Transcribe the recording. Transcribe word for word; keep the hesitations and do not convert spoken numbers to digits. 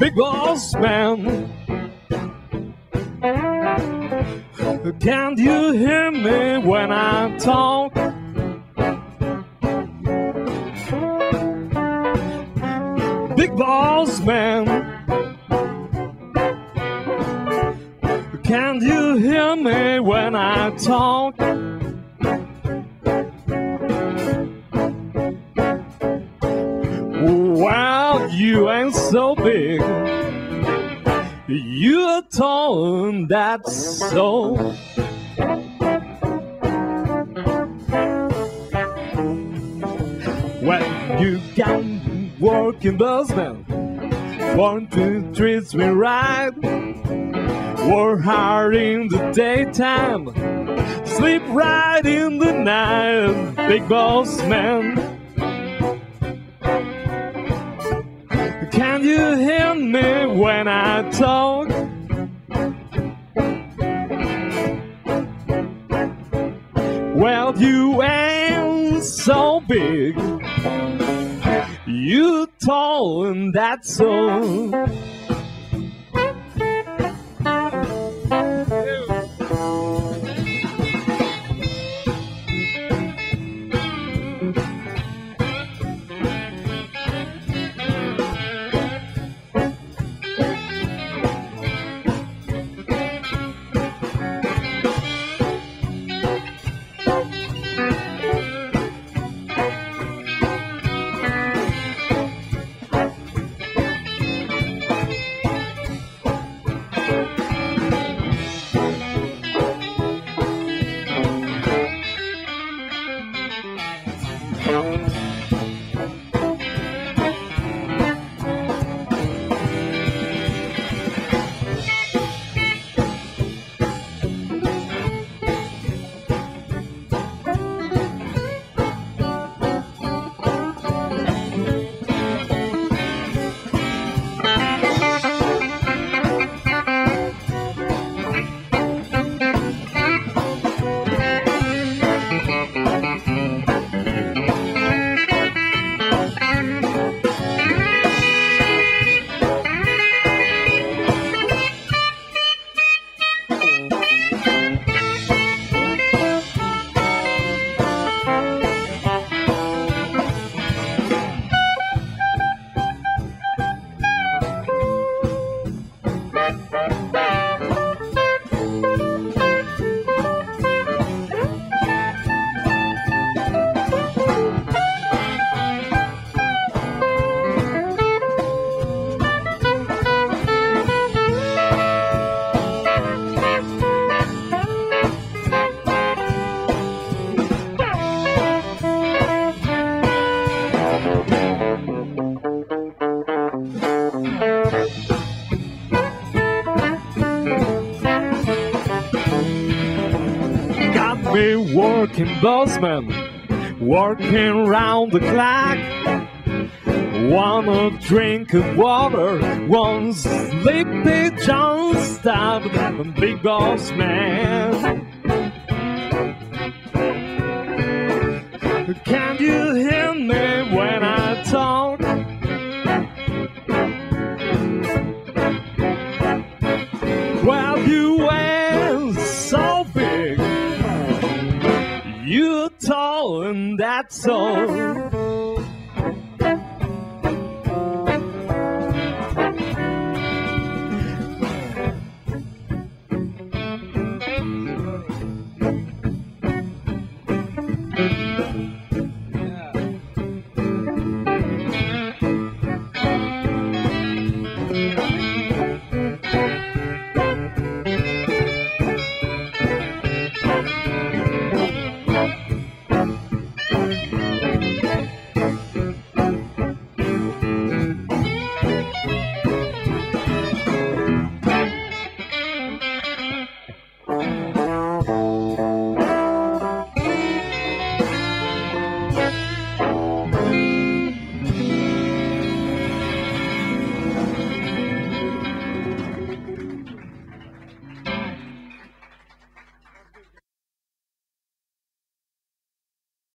Big boss man, can't you hear me when I talk? Big boss man, can't you hear me when I talk? Well, you ain't so big, you're torn, that's so. Well, you got working boss man, one, two, treats me right. Work hard in the daytime, sleep right in the night. Big boss man, can you hear me when I talk? Well, you ain't so big, you tall and that's all. Working bossman, working round the clock. Wanna drink of water, one sleepy John stop. Big boss man, Can you hear me when I talk? Well, you were so big, you tall, and that's all.